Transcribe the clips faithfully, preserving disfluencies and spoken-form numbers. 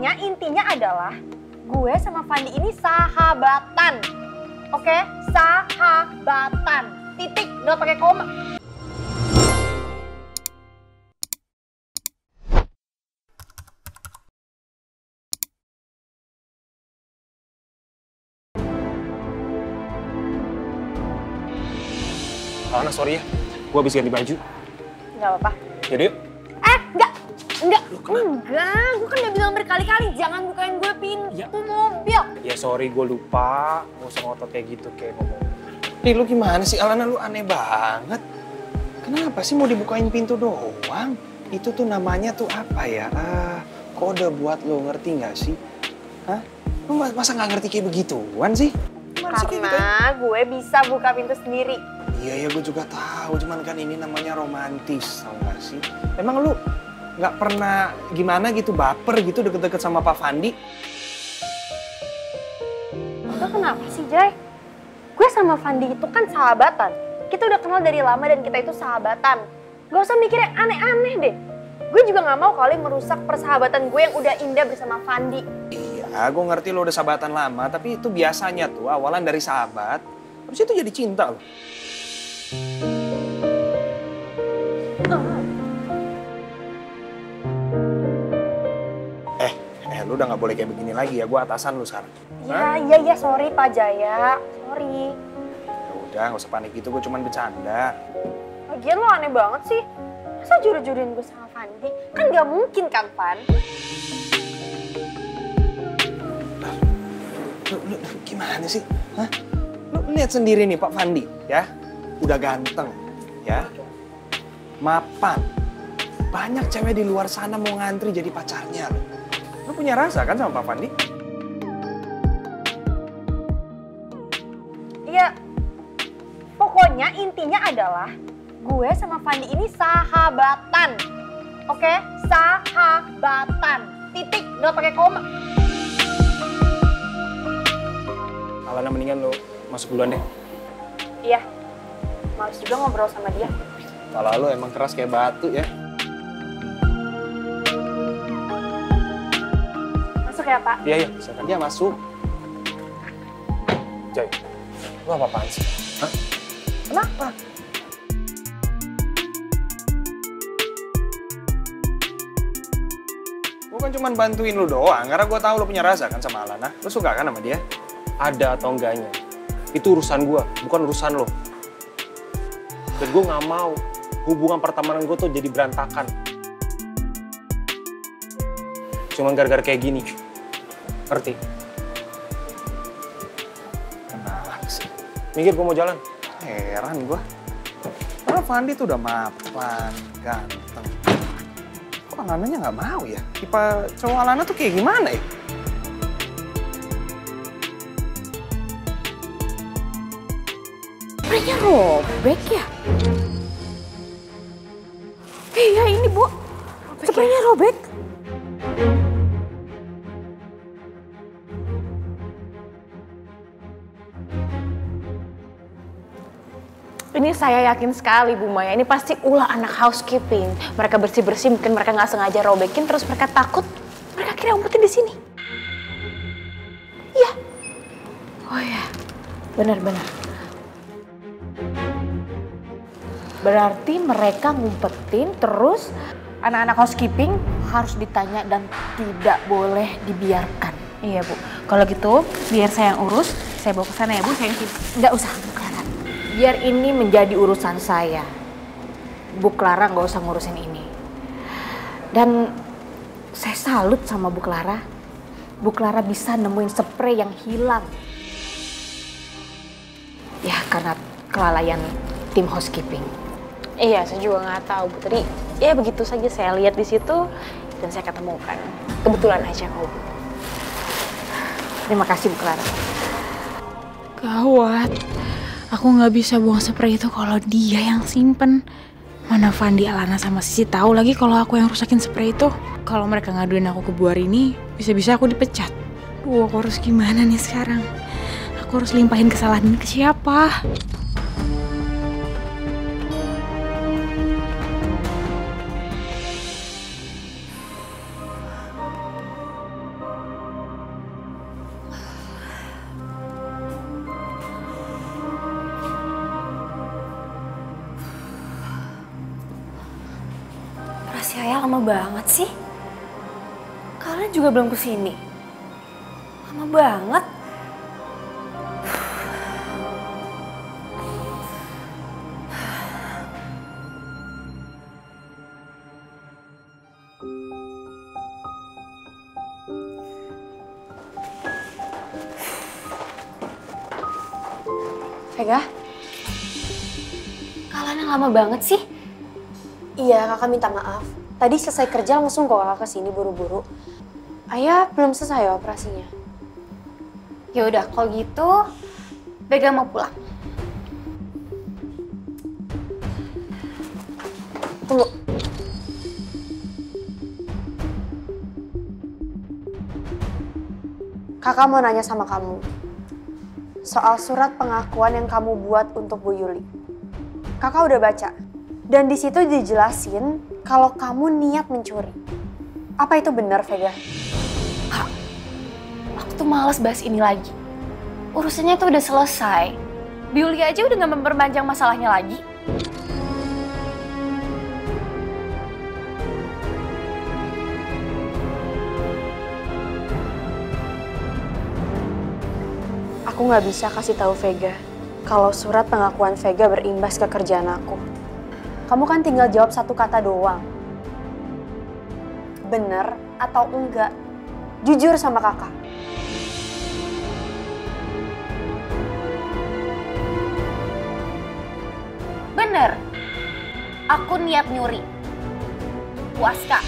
Pokoknya intinya adalah gue sama Fandy ini sahabatan. Oke? Sahabatan. Titik, nggak pakai koma. Alana, sorry ya. Gue habis ganti baju. Nggak apa-apa. Jadi yuk. Eh, nggak. Nggak. Enggak. Gue kan udah bilang berkali-kali, jangan bukain gue pintu ya. Mobil. Ya sorry, gue lupa. Nggak usah ngotot kayak gitu, kayak ngomong. Nih, lu gimana sih Alana? Lu aneh banget. Kenapa sih mau dibukain pintu doang? Itu tuh namanya tuh apa ya? Ah, kode buat lo, ngerti nggak sih? Hah? Lu masa nggak ngerti kayak begituan sih? Gimana karena sih gue bisa buka pintu sendiri. Iya, ya gue juga tahu, cuman kan ini namanya romantis, tau gak sih? Emang lu gak pernah gimana gitu, baper gitu deket-deket sama Pak Fandy? Itu kenapa sih, Jay? Gue sama Fandy itu kan sahabatan. Kita udah kenal dari lama dan kita itu sahabatan. Gak usah mikir yang aneh-aneh deh. Gue juga gak mau kali merusak persahabatan gue yang udah indah bersama Fandy. Iya, gue ngerti lo udah sahabatan lama, tapi itu biasanya tuh awalan dari sahabat, habis itu jadi cinta loh. Eh, eh lu udah gak boleh kayak begini lagi ya, gue atasan lu sekarang. Iya, iya, iya, sorry Pak Jaya, sorry. Ya udah, gak usah panik gitu, gue cuman bercanda. Lagian lu aneh banget sih, masa juru-juruin gue sama Fandy? Kan gak mungkin kan, Fan? Lu, lu, lu gimana sih? Hah? Lu lihat sendiri nih Pak Fandy, ya? Udah ganteng, ya, mapan, banyak cewek di luar sana mau ngantri jadi pacarnya. Lu punya rasa kan sama Pak Fandy? Iya, pokoknya intinya adalah gue sama Fandy ini sahabatan, oke? Sahabatan, titik, nggak pakai koma. Alana, mendingan lu masuk duluan deh. Iya. Males juga ngobrol sama dia. Kalau lu emang keras kayak batu ya. Masuk ya, Pak? Iya, iya. Misalkan dia masuk. Jay, lu apa-apaan sih? Hah? Kenapa? Gue kan cuma bantuin lu doang, karena gue tahu lu punya rasa kan sama Alana. Lu suka kan sama dia? Ada atau enggaknya. Itu urusan gue, bukan urusan lo. Dan gue gak mau hubungan pertemanan gue tuh jadi berantakan. Cuman gara-gara kayak gini. Ngerti? Kenapa sih? Mikir gue mau jalan. Heran gue. Karena Fandy tuh udah mapan, ganteng. Kok Alananya gak mau ya? Tipe cowok Alana tuh kayak gimana ya? Kayaknya robek ya? Iya ini Bu, spraynya robek. Ini saya yakin sekali Bu Maya, ini pasti ulah anak housekeeping. Mereka bersih-bersih, mungkin mereka nggak sengaja robekin, terus mereka takut. Mereka kira umpetin di sini. Iya. Oh ya, benar-benar. Berarti mereka ngumpetin, terus anak-anak housekeeping harus ditanya dan tidak boleh dibiarkan. Iya Bu, kalau gitu biar saya yang urus, saya bawa ke sana ya Bu, saya yang sini. Nggak usah Bu Clara, biar ini menjadi urusan saya. Bu Clara nggak usah ngurusin ini. Dan saya salut sama Bu Clara, Bu Clara bisa nemuin spray yang hilang. Ya karena kelalaian tim housekeeping. Iya, saya juga nggak tahu Bu. Tadi ya begitu saja saya lihat di situ dan saya ketemukan. Kebetulan aja kok Bu. Terima kasih Bu Clara. Gawat, aku nggak bisa buang spray itu kalau dia yang simpen. Mana Fandy, Alana sama Sisi tahu lagi kalau aku yang rusakin spray itu. Kalau mereka ngaduin aku ke Bu Arini, bisa-bisa aku dipecat. Duh, aku harus gimana nih sekarang? Aku harus limpahin kesalahan ini ke siapa? percaya lama banget sih. Kalian juga belum kesini. Lama banget. Vega, kalian lama banget sih. Iya, kakak minta maaf. Tadi selesai kerja langsung kok kakak kesini buru-buru. Ayah belum selesai ya operasinya. Ya udah, kalau gitu Vega mau pulang. Tunggu. Kakak mau nanya sama kamu. Soal surat pengakuan yang kamu buat untuk Bu Yuli. Kakak udah baca. Dan di situ dijelasin kalau kamu niat mencuri. Apa itu benar, Vega? Kak, aku tuh males bahas ini lagi. Urusannya tuh udah selesai. Bu Yuli aja udah gak memperpanjang masalahnya lagi. Aku nggak bisa kasih tahu Vega kalau surat pengakuan Vega berimbas ke kerjaan aku. Kamu kan tinggal jawab satu kata doang. Bener atau enggak? Jujur sama kakak. Bener. Aku niat nyuri. Puas, Kak.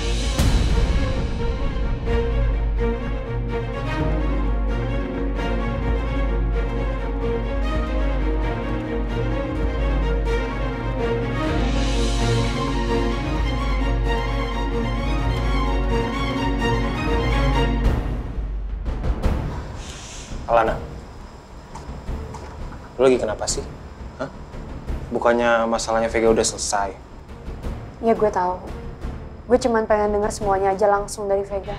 Alana, lu lagi kenapa sih? Hah? Bukannya masalahnya Vega udah selesai? Ya gue tahu. Gue cuman pengen denger semuanya aja langsung dari Vega.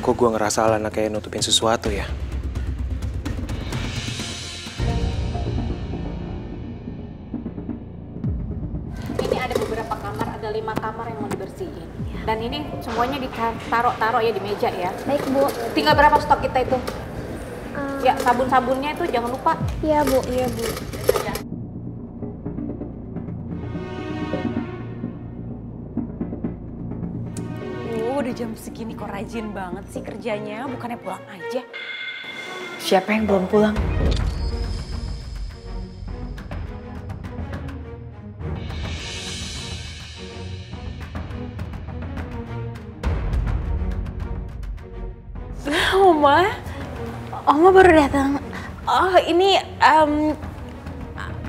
Kok gue ngerasa Alana kayak nutupin sesuatu ya? Ini ada beberapa kamar, ada lima kamar yang mau dibersihin. Ya. Dan ini semuanya ditaruh-taruh ya di meja ya? Baik, Bu. Tinggal berapa stok kita itu? Um, ya, sabun-sabunnya itu jangan lupa. Iya, Bu. Iya, Bu. Jam segini kok rajin banget sih kerjanya, bukannya pulang aja. Siapa yang belum pulang? Oma, Oma baru datang. Oh ini, um,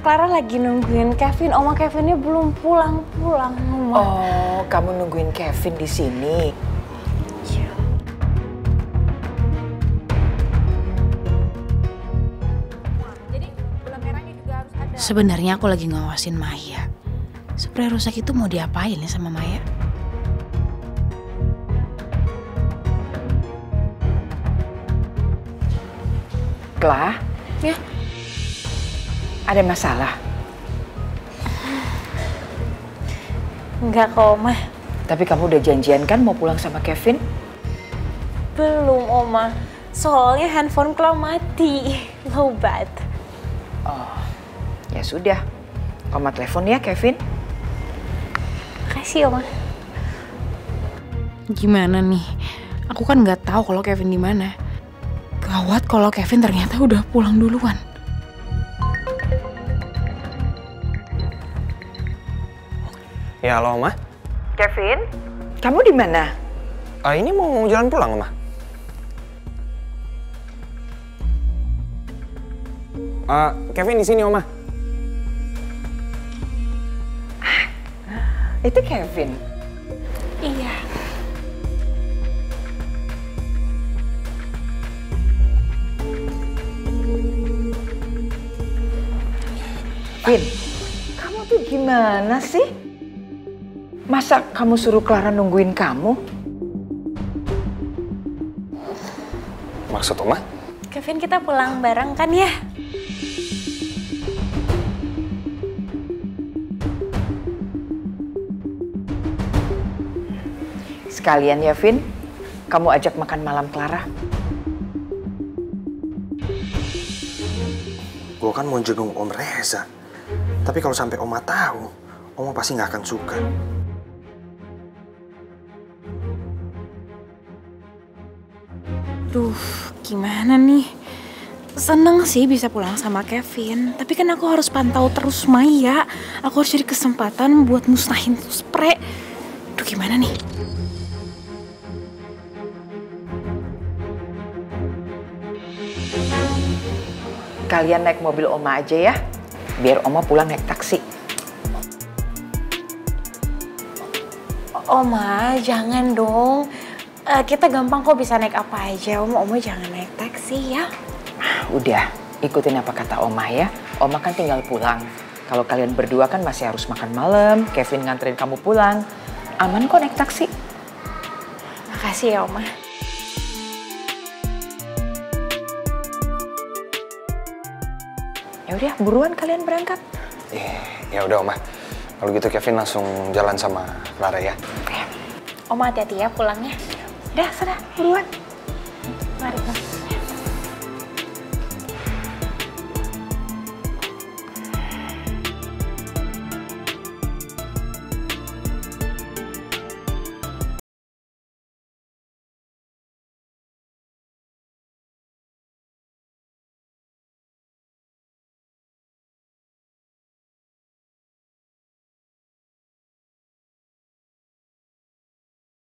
Clara lagi nungguin Kevin. Oma Kevinnya belum pulang-pulang, Oma. Oh, kamu nungguin Kevin di sini. Sebenarnya aku lagi ngawasin Maya. Spray rusak itu mau diapain ya sama Maya? Clara? Ya? Ada masalah? Enggak kok, Oma. Tapi kamu udah janjian kan mau pulang sama Kevin? Belum, Oma. Soalnya handphone Clara mati. Low bat. Oh. Ya sudah, Oma telepon ya Kevin. Makasih Oma. Gimana nih? Aku kan nggak tahu kalau Kevin di mana. Gawat kalau Kevin ternyata udah pulang duluan. Ya halo Oma. Kevin, kamu di mana? Ah, ini mau, mau jalan pulang Oma. Uh, Kevin di sini Oma. Itu Kevin? Iya. Vin, kamu tuh gimana sih? Masa kamu suruh Clara nungguin kamu? Maksud Oma? Kevin, kita pulang bareng kan ya? Sekalian ya, Vin. Kamu ajak makan malam Clara. Gue kan mau jenguk Om Reza. Tapi kalau sampai Oma tahu, Oma pasti nggak akan suka. Duh, gimana nih? Seneng sih bisa pulang sama Kevin. Tapi kan aku harus pantau terus Maya. Aku harus cari kesempatan buat musnahin tuh spray. Duh, gimana nih? Kalian naik mobil Oma aja ya, biar Oma pulang naik taksi. Oma, jangan dong. Uh, kita gampang kok bisa naik apa aja. Oma, Oma jangan naik taksi ya. Udah, ikutin apa kata Oma ya. Oma kan tinggal pulang. Kalau kalian berdua kan masih harus makan malam. Kevin nganterin kamu pulang. Aman kok naik taksi. Makasih ya, Oma. Ya udah, buruan kalian berangkat. Eh, ya udah Oma. Kalau gitu Kevin langsung jalan sama Clara ya. Oma hati-hati ya pulangnya. Udah, sudah buruan. Mari, Oma.